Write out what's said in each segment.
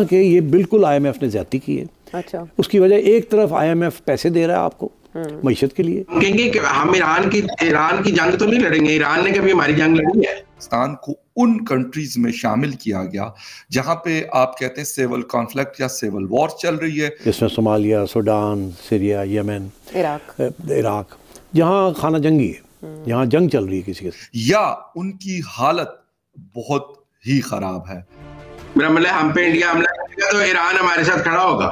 हालांकि ये बिल्कुल IMF ने ज्यादती की है। अच्छा। उसकी वजह एक तरफ IMF पैसे दे रहा है आपको मईशत के लिए, कहेंगे कि हम ईरान की जंग तो नहीं लड़ेंगे, ईरान ने कभी हमारी जंग लड़ी है। पाकिस्तान को उन कंट्रीज में शामिल किया गया जहां पे आप कहते हैं सिविल कॉन्फ्लिक्ट या सिविल वॉर चल रही है, जिसमें Somalia, Sudan, Syria, Yemen, Iraq, जहां खाना जंगी है, जहां जंग चल रही है किसी के साथ, या उनकी हालत बहुत ही खराब है। मेरा मतलब हम पे इंडिया हमला करेगा तो ईरान हमारे साथ खड़ा होगा।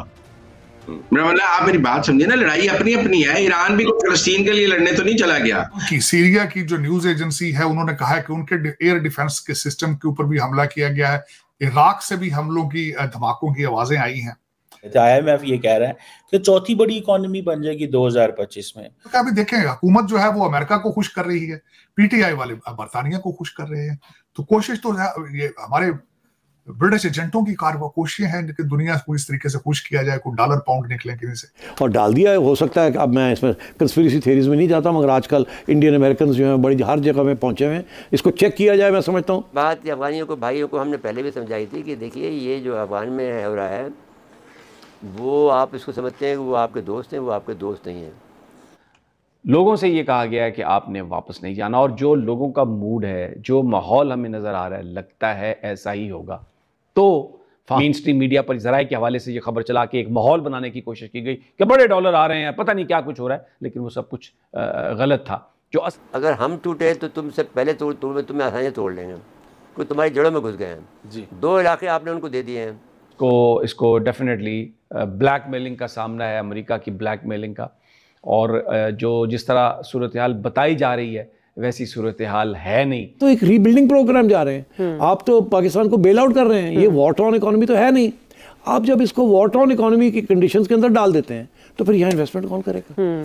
आप मेरी बात समझे ना, लड़ाई अपनी अपनी है। ईरान भी फिलिस्तीन के लिए लड़ने तो नहीं चला गया। सीरिया की जो न्यूज एजेंसी है उन्होंने कहा है कि उनके एयर डिफेंस के सिस्टम के ऊपर भी हमला किया गया है। इराक से भी हमलों की, धमाकों की आवाजें आई हैं। IMF ये कह रहा है कि चौथी बड़ी इकोनॉमी बन जाएगी 2025 में। अभी देखें, हुकूमत जो है वो अमेरिका को खुश कर रही है, PTI वाले बरतानिया को खुश कर रहे हैं, तो कोशिश तो ये हमारे ब्रिटिश एजेंटों की कोशिशें हैं कि दुनिया को इस तरीके से खुश किया जाए, कोई डॉलर पाउंड निकले किसी से, और डाल दिया है। हो सकता है कि अब मैं इसमें कंस्पिरेसी थ्योरीज में नहीं जाता, मगर आजकल इंडियन अमेरिकन जो हैं बड़ी हर जगह में पहुंचे हुए हैं, इसको चेक किया जाए। मैं समझता हूँ बात अफगानियों को, भाइयों को हमने पहले भी समझाई थी कि देखिए ये जो अफगान में हो रहा है वो आप इसको समझते हैं वो आपके दोस्त हैं, वो आपके दोस्त नहीं हैं। लोगों से ये कहा गया है कि आपने वापस नहीं जाना, और जो लोगों का मूड है, जो माहौल हमें नज़र आ रहा है, लगता है ऐसा ही होगा। तो मेन स्ट्रीम मीडिया पर जराए के हवाले से ये खबर चला के एक माहौल बनाने की कोशिश की गई कि बड़े डॉलर आ रहे हैं, पता नहीं क्या कुछ हो रहा है, लेकिन वो सब कुछ गलत था। जो अगर हम टूटे तो तुमसे पहले तुम्हें आसानी तोड़ लेंगे, क्योंकि तुम्हारी जड़ों में घुस गए हैं जी। 2 इलाके आपने उनको दे दिए हैं। इसको डेफिनेटली ब्लैकमेलिंग का सामना है, अमेरिका की ब्लैकमेलिंग का, और जो जिस तरह सूरत हाल बताई जा रही है वैसी सूरत हाल है नहीं। तो एक रीबिल्डिंग प्रोग्राम जा रहे हैं, आप तो पाकिस्तान को बेल आउट कर रहे हैं। ये वाटर ऑन इकोनॉमी तो है नहीं। आप जब इसको वाटर ऑन इकोनॉमी की कंडीशंस के अंदर डाल देते हैं तो फिर यहाँ इन्वेस्टमेंट कौन करेगा।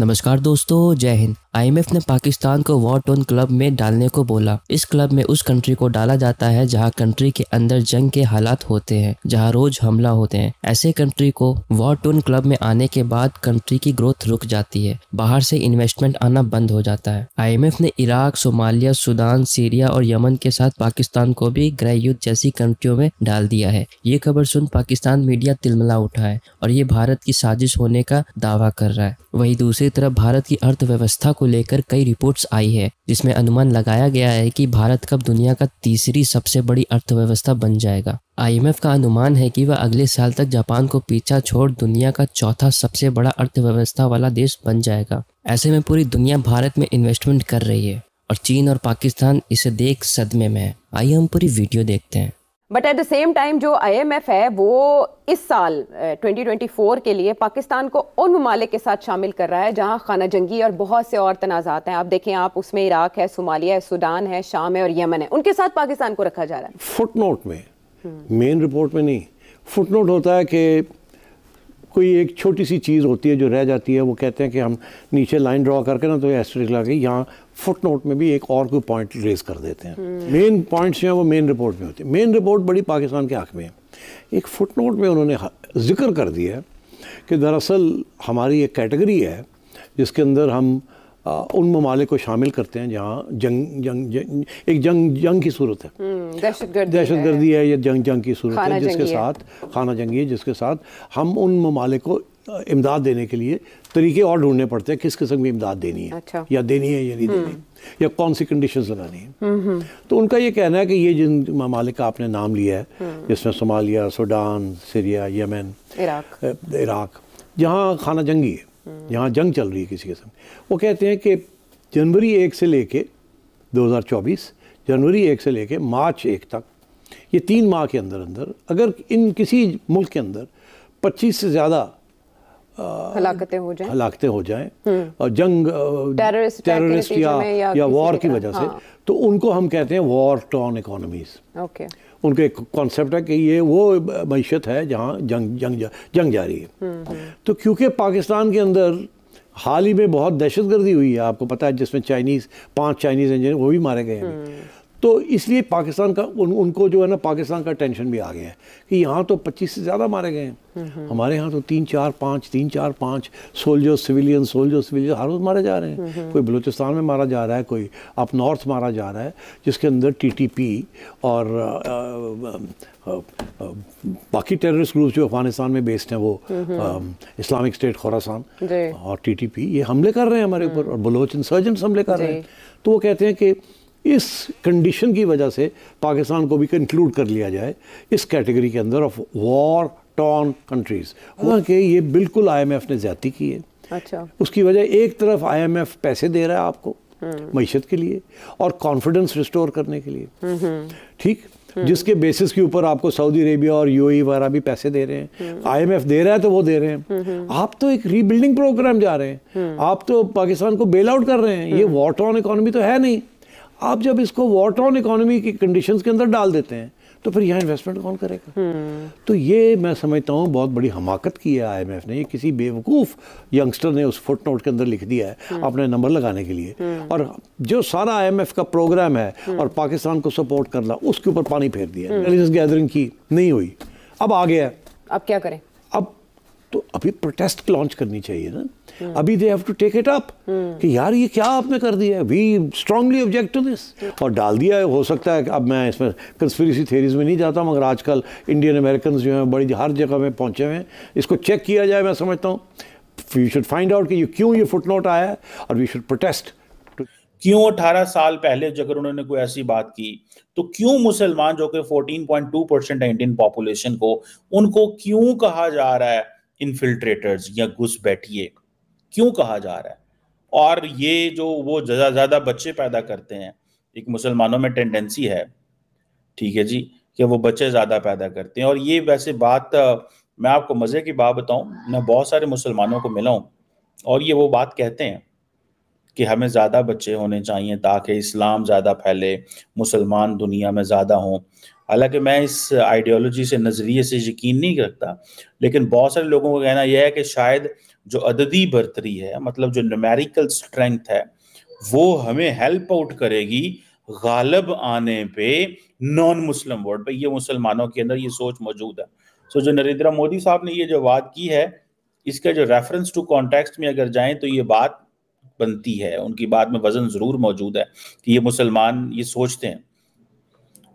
नमस्कार दोस्तों, जय हिंद। IMF ने पाकिस्तान को वॉर टोन क्लब में डालने को बोला। इस क्लब में उस कंट्री को डाला जाता है जहां कंट्री के अंदर जंग के हालात होते हैं, जहां रोज हमला होते हैं। ऐसे कंट्री को वॉर टोन क्लब में आने के बाद कंट्री की ग्रोथ रुक जाती है, बाहर से इन्वेस्टमेंट आना बंद हो जाता है। IMF ने इराक, सोमालिया, सूडान, सीरिया और यमन के साथ पाकिस्तान को भी गृह युद्ध जैसी कंट्रियों में डाल दिया है। ये खबर सुन पाकिस्तान मीडिया तिलमिला उठा है और ये भारत की साजिश होने का दावा कर रहा है। वही दूसरी तरफ भारत की अर्थव्यवस्था को लेकर कई रिपोर्ट्स आई है जिसमें अनुमान लगाया गया है कि भारत कब दुनिया का तीसरी सबसे बड़ी अर्थव्यवस्था बन जाएगा। IMF का अनुमान है कि वह अगले साल तक जापान को पीछा छोड़ दुनिया का 4था सबसे बड़ा अर्थव्यवस्था वाला देश बन जाएगा। ऐसे में पूरी दुनिया भारत में इन्वेस्टमेंट कर रही है और चीन और पाकिस्तान इसे देख सदमे में है। आइए हम पूरी वीडियो देखते हैं। But at the same time जो IMF है वो इस साल 2024 के लिए पाकिस्तान को उन ममालिक के साथ शामिल कर रहा है जहाँ खाना जंगी और बहुत से और तनाज़ात हैं। आप देखें, आप उसमें इराक है, सोमालिया है, सूडान है, शाम है और यमन है। उनके साथ पाकिस्तान को रखा जा रहा है। फुटनोट में, मेन रिपोर्ट में नहीं। फुटनोट होता है कि कोई एक छोटी सी चीज़ होती है जो रह जाती है, वो कहते हैं कि हम नीचे लाइन ड्रॉ करके ना तो एस्ट्रिक लगा के यहाँ फुटनोट में भी एक और कोई पॉइंट रेज कर देते हैं। मेन पॉइंट्स जो हैं वो मेन रिपोर्ट में होते हैं। मेन रिपोर्ट बड़ी पाकिस्तान के आँख में है, एक फुटनोट में उन्होंने जिक्र कर दिया कि दरअसल हमारी एक कैटेगरी है जिसके अंदर हम उन ममालिक को शामिल करते हैं जहाँ जंग की सूरत है, दहशतगर्दी है या जंग की सूरत है, जिसके साथ खाना जंगी है, जिसके साथ हम उन ममालिक को इमदाद देने के लिए तरीके और ढूंढने पड़ते हैं, किस किस्म की इमदाद देनी है। अच्छा। या देनी है या नहीं देनी, या कौन सी कंडीशंस लगानी है। तो उनका ये कहना है कि ये जिन ममालिक का आपने नाम लिया है जिसमें Somalia, Sudan, Syria, Yemen, Iraq, जहाँ खाना जंगी है, यहाँ जंग चल रही है किसी किस्म, वो कहते हैं कि जनवरी 1 से लेके 2024 जनवरी 1 से लेके मार्च 1 तक, ये 3 माह के अंदर अंदर अगर इन किसी मुल्क के अंदर 25 से ज़्यादा हलाकतें हो जाएं और जंग टेररिस्ट या वॉर की वजह से, तो उनको हम कहते हैं वॉर टॉर्न इकोनॉमीज। उनका एक कॉन्सेप्ट है कि ये वो मीशत है जहाँ जंग जारी है। तो क्योंकि पाकिस्तान के अंदर हाल ही में बहुत दहशतगर्दी हुई है, आपको पता है, जिसमें 5 चाइनीज़ इंजीनियर वो भी मारे गए हैं, तो इसलिए पाकिस्तान का उनको जो है ना पाकिस्तान का टेंशन भी आ गया है कि यहाँ तो 25 से ज़्यादा मारे गए हैं, हमारे यहाँ तो 3-4-5 सोल्जर सिविलियन हर रोज़ मारे जा रहे हैं। कोई बलूचिस्तान में मारा जा रहा है, कोई अप नॉर्थ मारा जा रहा है, जिसके अंदर टीटीपी और बाकी टेररिस्ट ग्रुप जो अफगानिस्तान में बेस्ड हैं वो इस्लामिक स्टेट खोरासान और टीटीपी ये हमले कर रहे हैं हमारे ऊपर, और बलोच इंसर्जेंट्स हमले कर रहे हैं। तो वो कहते हैं कि इस कंडीशन की वजह से पाकिस्तान को भी कंक्लूड कर लिया जाए इस कैटेगरी के अंदर ऑफ वॉर टॉर्न कंट्रीज। हालांकि ये बिल्कुल आईएमएफ ने ज्यादती की है। अच्छा। उसकी वजह एक तरफ आईएमएफ पैसे दे रहा है आपको मईशत के लिए और कॉन्फिडेंस रिस्टोर करने के लिए, ठीक, जिसके बेसिस के ऊपर आपको सऊदी अरेबिया और यूएई वगैरह भी पैसे दे रहे हैं, आईएमएफ दे रहा है तो वो दे रहे हैं। आप तो एक रीबिल्डिंग प्रोग्राम जा रहे हैं, आप तो पाकिस्तान को बेल आउट कर रहे हैं, ये वॉर टॉर्न इकोनॉमी तो है नहीं। आप जब इसको वॉर टॉर्न इकोनॉमी की कंडीशंस के अंदर डाल देते हैं तो फिर यहाँ इन्वेस्टमेंट कौन करेगा? तो ये मैं समझता हूँ बहुत बड़ी हमाकत की है आईएमएफ ने, ये किसी बेवकूफ़ यंगस्टर ने उस फुट नोट के अंदर लिख दिया है अपने नंबर लगाने के लिए, और जो सारा आईएमएफ का प्रोग्राम है और पाकिस्तान को सपोर्ट करना उसके ऊपर पानी फेर दिया। इंटेलिजेंस गैदरिंग की नहीं हुई, अब आ गया, अब क्या करें? अब तो अभी प्रोटेस्ट लॉन्च करनी चाहिए ना, अभी they have to take it up कि यार ये क्या आपने कर दिया है, we strongly object to this, और डाल दिया है। हो सकता है, अब मैं इसमें कंस्पिरेसी थ्योरीज में नहीं जाता मगर आजकल इंडियन अमेरिकन जो हैं बड़ी हर जगह में पहुंचे हुए हैं, इसको चेक किया जाए। मैं समझता हूँ वी शुड फाइंड आउट कि ये क्यों ये फुटनोट आया है और वी शुड प्रोटेस्ट। क्यों 18 साल पहले अगर उन्होंने कोई ऐसी बात की तो क्यों मुसलमान जो कि 14.2% है इंडियन पॉपुलेशन को, उनको क्यों कहा जा रहा है इन्फिल्ट्रेटर्स या घुस बैठिए, क्यों कहा जा रहा है? और ये जो वो ज़्यादा बच्चे पैदा करते हैं, एक मुसलमानों में टेंडेंसी है, ठीक है जी, कि वो बच्चे ज़्यादा पैदा करते हैं। और ये वैसे बात मैं आपको मज़े की बात बताऊं, मैं बहुत सारे मुसलमानों को मिला हूँ और ये वो बात कहते हैं कि हमें ज़्यादा बच्चे होने चाहिए ताकि इस्लाम ज़्यादा फैले, मुसलमान दुनिया में ज़्यादा हों। हालांकि मैं इस आइडियोलॉजी से, नज़रिए से यकीन नहीं रखता, लेकिन बहुत सारे लोगों का कहना यह है कि शायद जो अददी बर्तरी है, मतलब जो न्यूमेरिकल स्ट्रेंथ है, वो हमें हेल्प आउट करेगी गालिब आने पे नॉन मुस्लिम वर्ल्ड पे। ये मुसलमानों के अंदर ये सोच मौजूद है। सो जो नरेंद्र मोदी साहब ने ये जो बात की है, इसका जो रेफरेंस टू कॉन्टेक्स्ट में अगर जाएँ तो ये बात बनती है, उनकी बात में वजन ज़रूर मौजूद है कि ये मुसलमान ये सोचते हैं।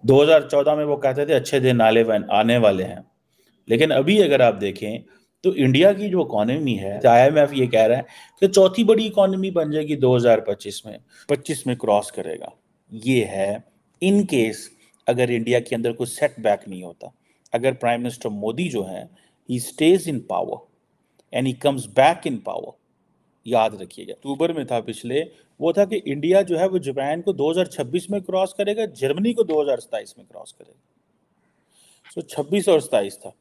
2014 में वो कहते थे अच्छे दिन आने वाले हैं, लेकिन अभी अगर आप देखें तो इंडिया की जो इकोनॉमी है, आईएमएफ ये कह रहा है कि चौथी बड़ी इकोनॉमी बन जाएगी 2025 में, 25 में क्रॉस करेगा। ये है इन केस अगर इंडिया के अंदर कोई सेटबैक नहीं होता, अगर प्राइम मिनिस्टर मोदी जो हैं he stays in power and he comes back in power. याद रखिएगा, अक्टूबर में था पिछले, वो था कि इंडिया जो है वो जापान को 2026 में क्रॉस करेगा, जर्मनी को 2027 में क्रॉस करेगा। सो 26 और 27 था।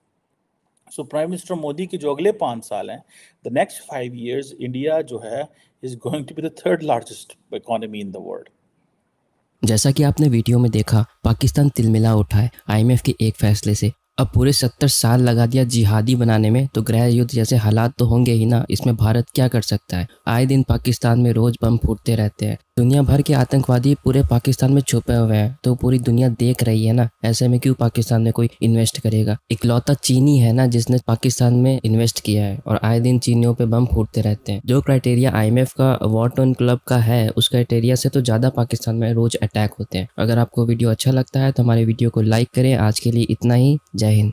सो प्राइम मिनिस्टर मोदी के जो अगले 5 साल हैं, द नेक्स्ट 5 years, इंडिया जो है is going to be the 3rd largest economy in the world. जैसा कि आपने वीडियो में देखा, पाकिस्तान तिलमिला उठा है आईएमएफ के एक फैसले से। अब पूरे 70 साल लगा दिया जिहादी बनाने में, तो गृह युद्ध जैसे हालात तो होंगे ही ना, इसमें भारत क्या कर सकता है? आए दिन पाकिस्तान में रोज बम फूटते रहते हैं, दुनिया भर के आतंकवादी पूरे पाकिस्तान में छुपे हुए हैं, तो पूरी दुनिया देख रही है ना, ऐसे में क्यों पाकिस्तान में कोई इन्वेस्ट करेगा? इकलौता चीनी है ना जिसने पाकिस्तान में इन्वेस्ट किया है, और आए दिन चीनियों पे बम फूटते रहते हैं। जो क्राइटेरिया आईएमएफ का वॉर टॉर्न क्लब का है, उस क्राइटेरिया से तो ज्यादा पाकिस्तान में रोज अटैक होते हैं। अगर आपको वीडियो अच्छा लगता है तो हमारे वीडियो को लाइक करें। आज के लिए इतना ही, जय हिंद।